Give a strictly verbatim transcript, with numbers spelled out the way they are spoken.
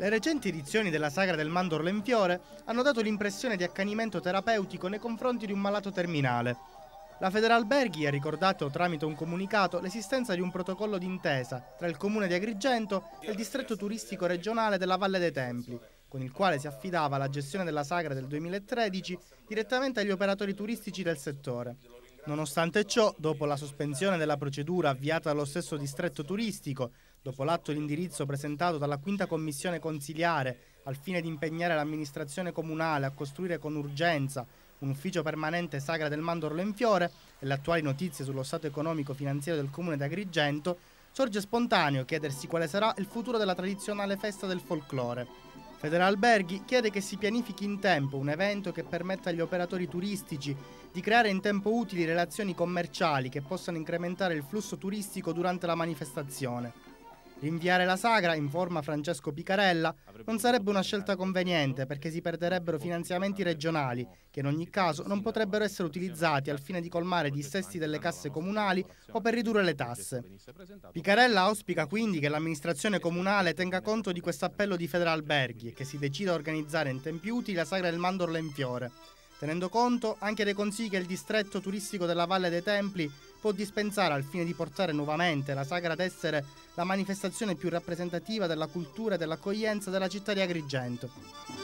Le recenti edizioni della Sagra del Mandorlo in Fiore hanno dato l'impressione di accanimento terapeutico nei confronti di un malato terminale. La Federalberghi ha ricordato tramite un comunicato l'esistenza di un protocollo d'intesa tra il comune di Agrigento e il Distretto Turistico Regionale della Valle dei Templi, con il quale si affidava la gestione della Sagra del duemilatredici direttamente agli operatori turistici del settore. Nonostante ciò, dopo la sospensione della procedura avviata dallo stesso distretto turistico, dopo l'atto di indirizzo presentato dalla quinta commissione consiliare al fine di impegnare l'amministrazione comunale a costruire con urgenza un ufficio permanente Sagra del Mandorlo in Fiore e le attuali notizie sullo stato economico-finanziario del comune di Agrigento, sorge spontaneo chiedersi quale sarà il futuro della tradizionale festa del folklore. Federalberghi chiede che si pianifichi in tempo un evento che permetta agli operatori turistici di creare in tempo utili relazioni commerciali che possano incrementare il flusso turistico durante la manifestazione. Rinviare la sagra, informa Francesco Picarella, non sarebbe una scelta conveniente perché si perderebbero finanziamenti regionali che in ogni caso non potrebbero essere utilizzati al fine di colmare i dissesti delle casse comunali o per ridurre le tasse. Picarella auspica quindi che l'amministrazione comunale tenga conto di questo appello di Federalberghi e che si decida a organizzare in tempi utili la Sagra del Mandorlo in Fiore, tenendo conto anche dei consigli che il distretto turistico della Valle dei Templi può dispensare al fine di portare nuovamente la sagra ad essere la manifestazione più rappresentativa della cultura e dell'accoglienza della città di Agrigento.